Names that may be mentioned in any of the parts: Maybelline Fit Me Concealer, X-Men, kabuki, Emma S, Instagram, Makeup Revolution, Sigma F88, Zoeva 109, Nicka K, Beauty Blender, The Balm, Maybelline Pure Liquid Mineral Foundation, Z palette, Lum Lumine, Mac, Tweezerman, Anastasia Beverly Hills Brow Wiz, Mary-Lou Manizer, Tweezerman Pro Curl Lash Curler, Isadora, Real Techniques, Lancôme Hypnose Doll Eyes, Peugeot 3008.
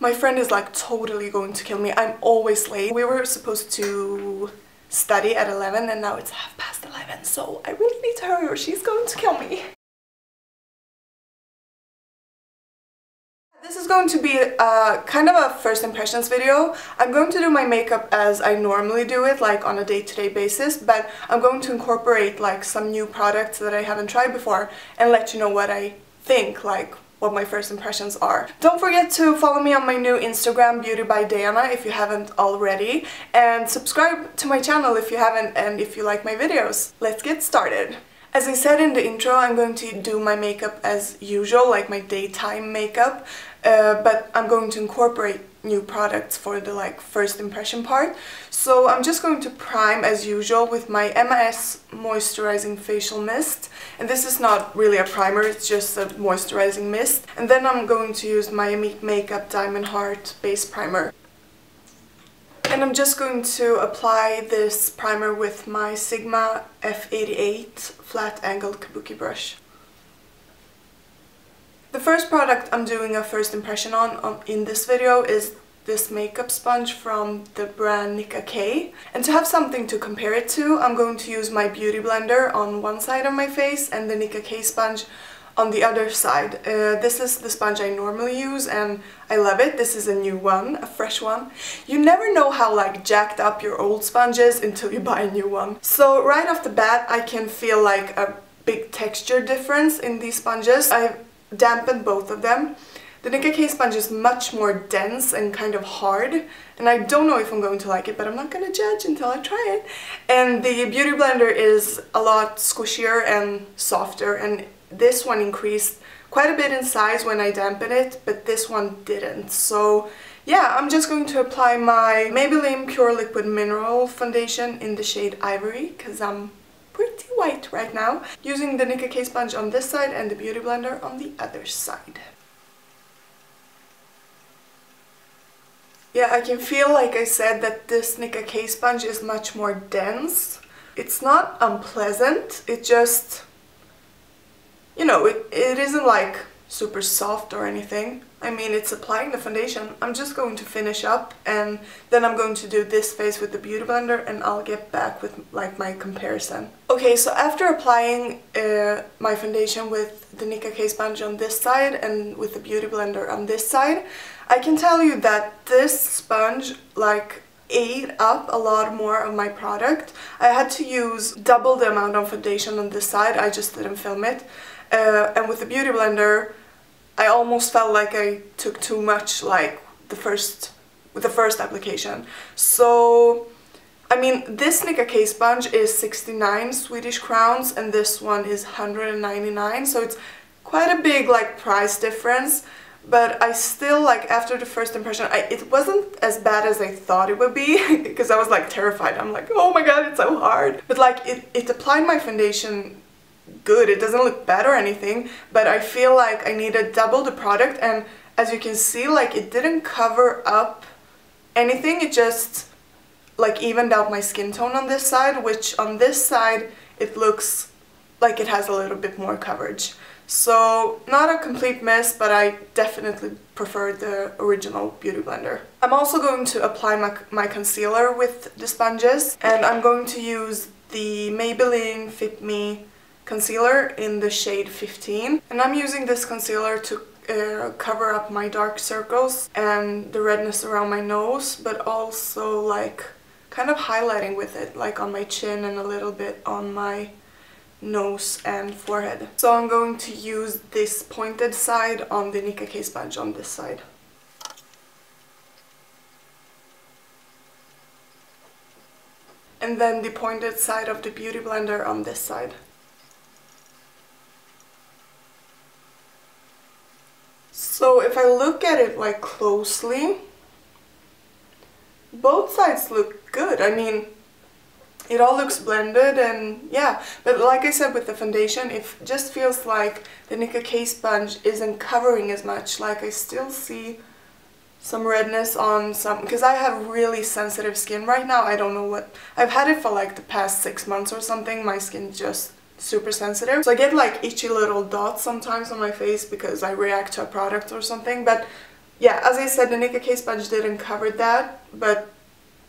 My friend is like totally going to kill me. I'm always late. We were supposed to study at 11 and now it's 11:30, so I really need to hurry or she's going to kill me. This is going to be kind of a first impressions video. I'm going to do my makeup as I normally do it, like on a day-to-day basis, but I'm going to incorporate like some new products that I haven't tried before and let you know what I think, like what my first impressions are. Don't forget to follow me on my new Instagram, Beauty by Diana, if you haven't already, and subscribe to my channel if you haven't and if you like my videos. Let's get started. As I said in the intro, I'm going to do my makeup as usual, like my daytime makeup, but I'm going to incorporate new products for the like first impression part. So I'm just going to prime as usual with my Emma S moisturizing facial mist, and this is not really a primer, it's just a moisturizing mist. And then I'm going to use my Milk Makeup Diamond Heart base primer. And I'm just going to apply this primer with my Sigma F88 flat angled kabuki brush. The first product I'm doing a first impression on in this video is this makeup sponge from the brand Nicka K. And to have something to compare it to, I'm going to use my Beauty Blender on one side of my face and the Nicka K sponge on the other side. This is the sponge I normally use and I love it. This is a new one, a fresh one. You never know how like jacked up your old sponge is until you buy a new one. So right off the bat I can feel like a big texture difference in these sponges. I've dampened both of them. The Nicka K sponge is much more dense and kind of hard, and I don't know if I'm going to like it, but I'm not going to judge until I try it. And the Beauty Blender is a lot squishier and softer, and this one increased quite a bit in size when I dampen it, but this one didn't. So yeah, I'm just going to apply my Maybelline Pure Liquid Mineral Foundation in the shade Ivory, because I'm pretty white right now, using the Nicka K sponge on this side and the Beauty Blender on the other side. Yeah, I can feel, like I said, that this Nicka K sponge is much more dense. It's not unpleasant, it just, you know, it isn't like super soft or anything. I mean, it's applying the foundation. I'm just going to finish up and then I'm going to do this face with the Beauty Blender and I'll get back with like my comparison. Okay, so after applying my foundation with the Nicka K sponge on this side and with the Beauty Blender on this side, I can tell you that this sponge like ate up a lot more of my product. I had to use double the amount of foundation on this side, I just didn't film it. And with the Beauty Blender, I almost felt like I took too much, like with the first application. So, I mean, this Nicka K sponge is 69 Swedish crowns, and this one is 199. So it's quite a big like price difference. But I still, like, after the first impression, it wasn't as bad as I thought it would be, because I was like terrified. I'm like, oh my god, it's so hard. But like, it applied my foundation good. It doesn't look bad or anything, but I feel like I needed double the product, and as you can see, like, it didn't cover up anything. It just like evened out my skin tone on this side, which on this side it looks like it has a little bit more coverage. So, not a complete mess, but I definitely prefer the original Beauty Blender. I'm also going to apply my concealer with the sponges, and I'm going to use the Maybelline Fit Me Concealer in the shade 15. And I'm using this concealer to cover up my dark circles and the redness around my nose, but also like kind of highlighting with it, like on my chin and a little bit on my nose and forehead. So I'm going to use this pointed side on the Nicka K sponge on this side. And then the pointed side of the Beauty Blender on this side. So if I look at it like closely, both sides look good. I mean, it all looks blended and yeah, but like I said with the foundation, it just feels like the Nicka K sponge isn't covering as much. Like I still see some redness on some, because I have really sensitive skin right now. I don't know what, I've had it for like the past 6 months or something. My skin just super sensitive, so I get like itchy little dots sometimes on my face because I react to a product or something. But yeah, as I said, the Nicka K sponge didn't cover that, but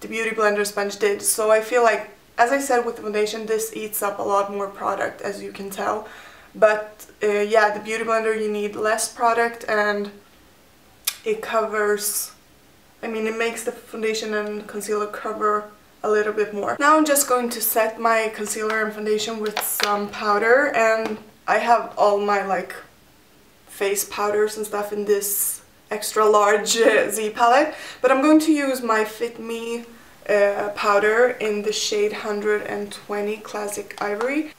the Beauty Blender sponge did. So I feel like, as I said with the foundation, this eats up a lot more product, as you can tell. But yeah, the Beauty Blender, you need less product and it covers, I mean, it makes the foundation and concealer cover a little bit more. Now I'm just going to set my concealer and foundation with some powder, and I have all my like face powders and stuff in this extra large Z palette, but I'm going to use my Fit Me powder in the shade 120 Classic Ivory.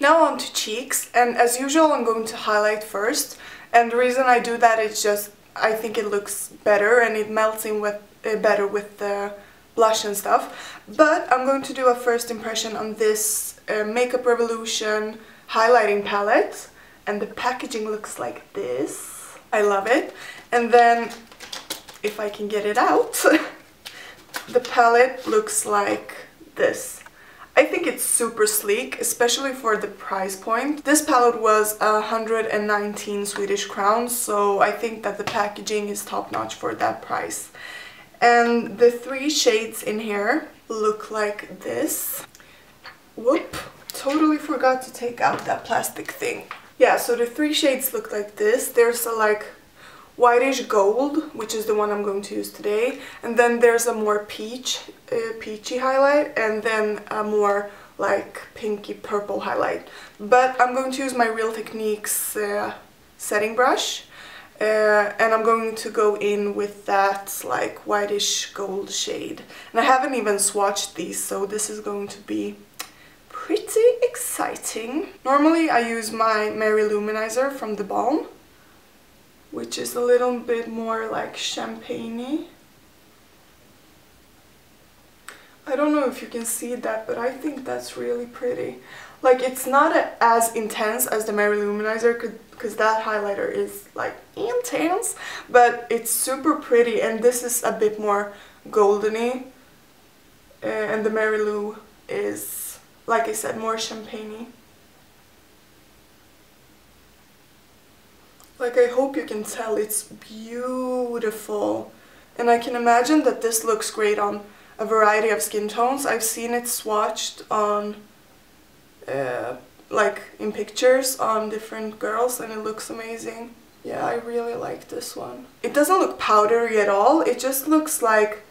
Now on to cheeks, and as usual I'm going to highlight first, and the reason I do that is just I think it looks better and it melts in with, better with the blush and stuff. But I'm going to do a first impression on this Makeup Revolution highlighting palette, and the packaging looks like this. I love it. And then, if I can get it out, the palette looks like this. I think it's super sleek, especially for the price point. This palette was 119 Swedish crowns, so I think that the packaging is top-notch for that price. And the three shades in here look like this. Whoop! Totally forgot to take out that plastic thing. Yeah, so the three shades look like this. There's a like whitish gold, which is the one I'm going to use today, and then there's a more peach, peachy highlight, and then a more like pinky purple highlight. But I'm going to use my Real Techniques setting brush, and I'm going to go in with that like whitish gold shade. And I haven't even swatched these, so this is going to be pretty exciting. Normally I use my Mary-Lou Manizer from The Balm, which is a little bit more like champagne-y. I don't know if you can see that, but I think that's really pretty. Like, it's not as intense as the Mary-Lou Manizer, because that highlighter is like intense, but it's super pretty, and this is a bit more golden-y, and the Mary-Lou is, like I said, more champagne-y. Like, I hope you can tell, it's beautiful. And I can imagine that this looks great on a variety of skin tones. I've seen it swatched on, like, in pictures on different girls, and it looks amazing. Yeah, I really like this one. It doesn't look powdery at all. It just looks like,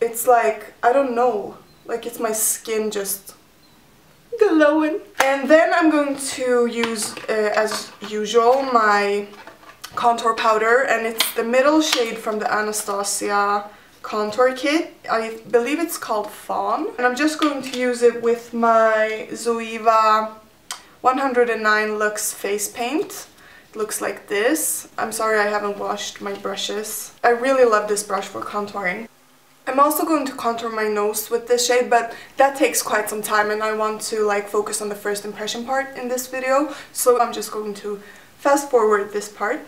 it's like, I don't know, like it's my skin just glowing. And then I'm going to use, as usual, my contour powder, and it's the middle shade from the Anastasia contour kit. I believe it's called Fawn, and I'm just going to use it with my Zoeva 109 Luxe face paint. It looks like this. I'm sorry I haven't washed my brushes. I really love this brush for contouring. I'm also going to contour my nose with this shade, but that takes quite some time and I want to like focus on the first impression part in this video, so I'm just going to fast forward this part.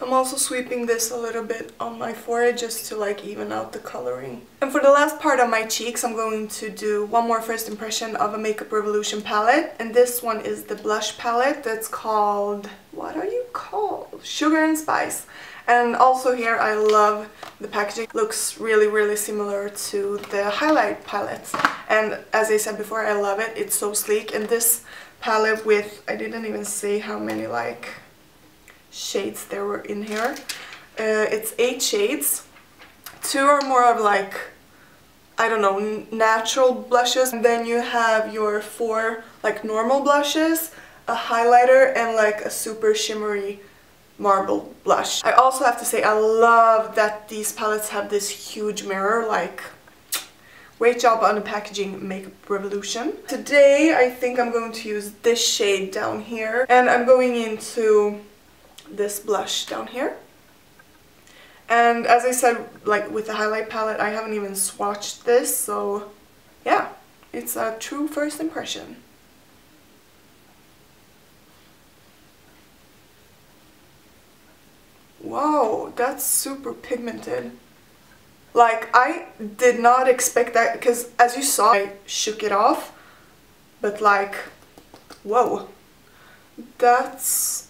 I'm also sweeping this a little bit on my forehead just to like even out the coloring. And for the last part on my cheeks, I'm going to do one more first impression of a Makeup Revolution palette, and this one is the blush palette that's called, what are you called? Sugar and Spice. And also here I love the packaging. Looks really, really similar to the highlight palettes. And as I said before, I love it. It's so sleek. And this palette with, I didn't even see how many like shades there were in here. It's 8 shades. 2 are more of like, I don't know, natural blushes. And then you have your 4 like normal blushes, a highlighter, and like a super shimmery marble blush. I also have to say I love that these palettes have this huge mirror, like great job on the packaging, Makeup Revolution. Today I think I'm going to use this shade down here, and I'm going into this blush down here. And as I said, like with the highlight palette, I haven't even swatched this, so yeah, it's a true first impression. Wow, that's super pigmented. Like, I did not expect that, because as you saw, I shook it off, but like, whoa, that's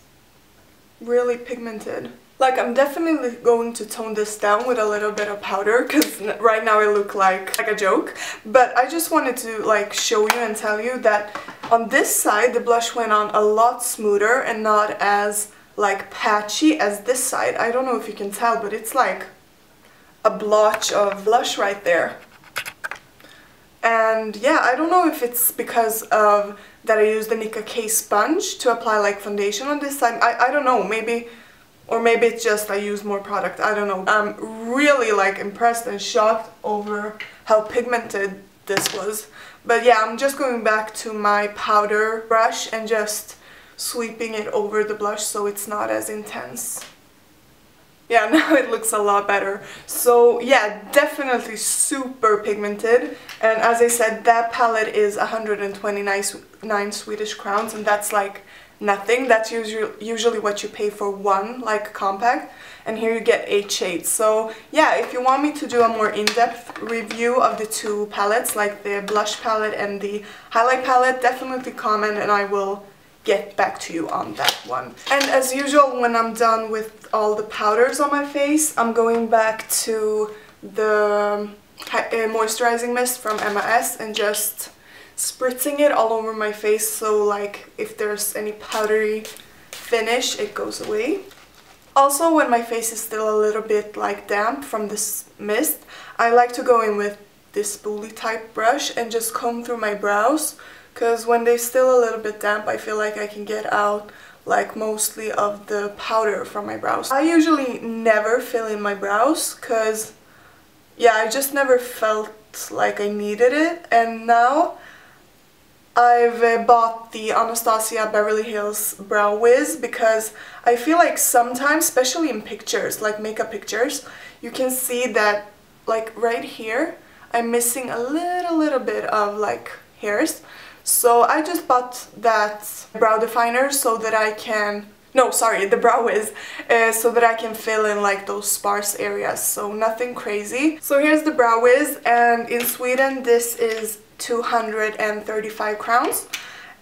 really pigmented. Like, I'm definitely going to tone this down with a little bit of powder, because right now I look like a joke. But I just wanted to like show you and tell you that on this side the blush went on a lot smoother and not as like patchy as this side. I don't know if you can tell, but it's like a blotch of blush right there. And yeah, I don't know if it's because of that I used the Nicka K sponge to apply like foundation on this side. I don't know, maybe... Or maybe it's just I use more product, I don't know. I'm really like impressed and shocked over how pigmented this was. But yeah, I'm just going back to my powder brush and just sweeping it over the blush so it's not as intense. Yeah, now it looks a lot better. So yeah, definitely super pigmented. And as I said, that palette is 129 Swedish crowns, and that's like nothing. That's usually what you pay for one like compact, and here you get 8 shades. So yeah, if you want me to do a more in-depth review of the two palettes, like the blush palette and the highlight palette, definitely comment and I will get back to you on that one. And as usual, when I'm done with all the powders on my face, I'm going back to the moisturizing mist from Emma S and just spritzing it all over my face, so like if there's any powdery finish it goes away. Also, when my face is still a little bit like damp from this mist, I like to go in with this spoolie type brush and just comb through my brows, because when they're still a little bit damp I feel like I can get out like mostly of the powder from my brows. I usually never fill in my brows because yeah, I just never felt like I needed it, and now I've bought the Anastasia Beverly Hills Brow Wiz because I feel like sometimes, especially in pictures, like makeup pictures, you can see that like right here I'm missing a little bit of like hairs. So I just bought that brow definer so that I can, no sorry, the Brow Wiz, so that I can fill in like those sparse areas, so nothing crazy. So here's the Brow Wiz, and in Sweden this is 235 crowns,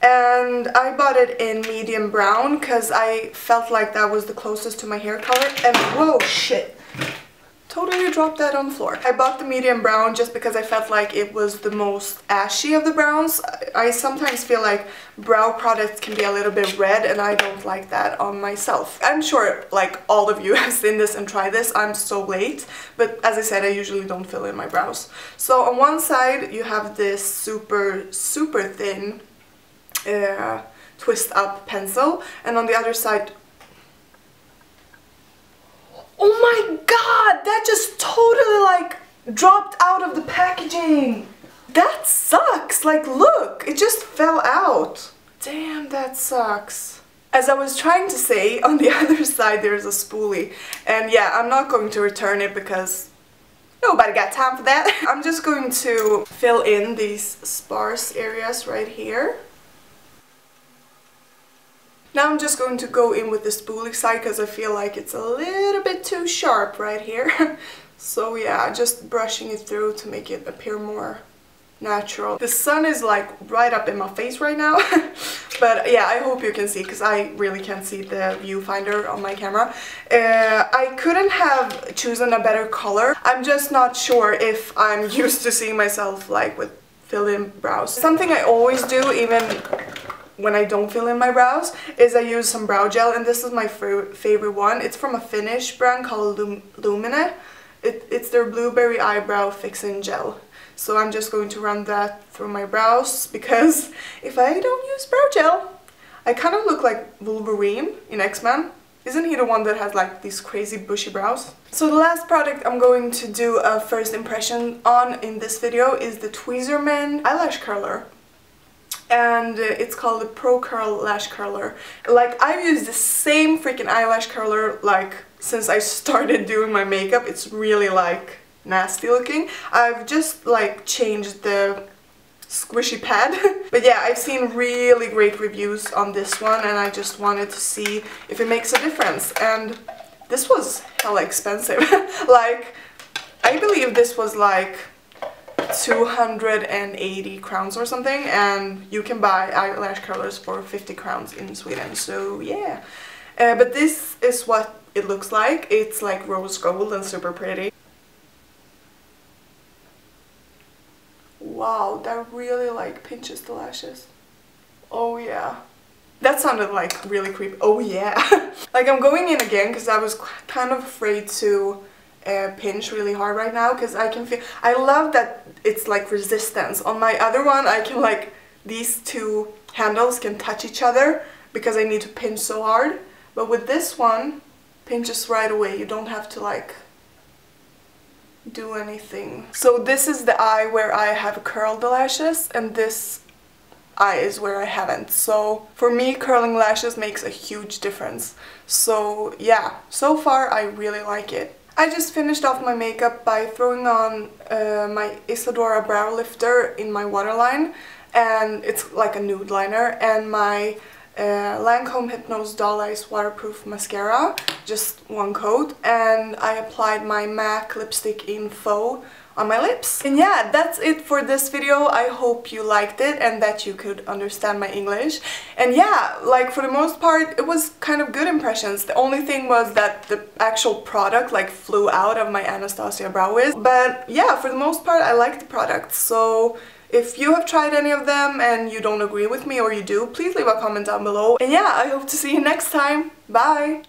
and I bought it in medium brown because I felt like that was the closest to my hair color. And whoa, shit, totally dropped that on the floor. I bought the medium brown just because I felt like it was the most ashy of the browns. I sometimes feel like brow products can be a little bit red, and I don't like that on myself. I'm sure like all of you have seen this and tried this, I'm so late, but as I said, I usually don't fill in my brows. So on one side you have this super thin twist up pencil, and on the other side, oh my god, that just totally like dropped out of the packaging. That sucks, like look, it just fell out. Damn, that sucks. As I was trying to say, on the other side there's a spoolie. And yeah, I'm not going to return it because nobody got time for that. I'm just going to fill in these sparse areas right here. Now I'm just going to go in with the spoolie side because I feel like it's a little bit too sharp right here. So yeah, just brushing it through to make it appear more natural. The sun is like right up in my face right now. But yeah, I hope you can see because I really can't see the viewfinder on my camera. I couldn't have chosen a better color. I'm just not sure if I'm used to seeing myself like with fill-in brows. Something I always do, even when I don't fill in my brows, is I use some brow gel, and this is my favorite one. It's from a Finnish brand called Lum Lumine. It's their blueberry eyebrow fixing gel. So I'm just going to run that through my brows because if I don't use brow gel, I kind of look like Wolverine in X-Men. Isn't he the one that has like these crazy bushy brows? So the last product I'm going to do a first impression on in this video is the Tweezerman eyelash curler. And it's called the Pro Curl Lash Curler. Like, I've used the same freaking eyelash curler like since I started doing my makeup. It's really like nasty looking. I've just like changed the squishy pad. But yeah, I've seen really great reviews on this one, and I just wanted to see if it makes a difference. And this was hella expensive. Like, I believe this was like 280 crowns or something, and you can buy eyelash curlers for 50 crowns in Sweden, so yeah. But this is what it looks like. It's like rose gold and super pretty. Wow, that really like pinches the lashes. Oh yeah. That sounded like really creepy. Oh yeah. Like I'm going in again because I was kind of afraid to pinch really hard right now because I can feel... I love that it's like resistance. On my other one I can like... These two handles can touch each other because I need to pinch so hard. But with this one, pinches right away. You don't have to like... do anything. So this is the eye where I have curled the lashes, and this eye is where I haven't. So for me, curling lashes makes a huge difference. So yeah, so far I really like it. I just finished off my makeup by throwing on my Isadora Brow Lifter in my waterline, and it's like a nude liner, and my Lancôme Hypnose Doll Eyes Waterproof Mascara, just one coat, and I applied my MAC lipstick in Faux on my lips. And yeah, that's it for this video. I hope you liked it and that you could understand my English. And yeah, like for the most part it was kind of good impressions. The only thing was that the actual product like flew out of my Anastasia Brow Wiz. But yeah, for the most part I liked the product. So if you have tried any of them and you don't agree with me, or you do, please leave a comment down below. And yeah, I hope to see you next time. Bye!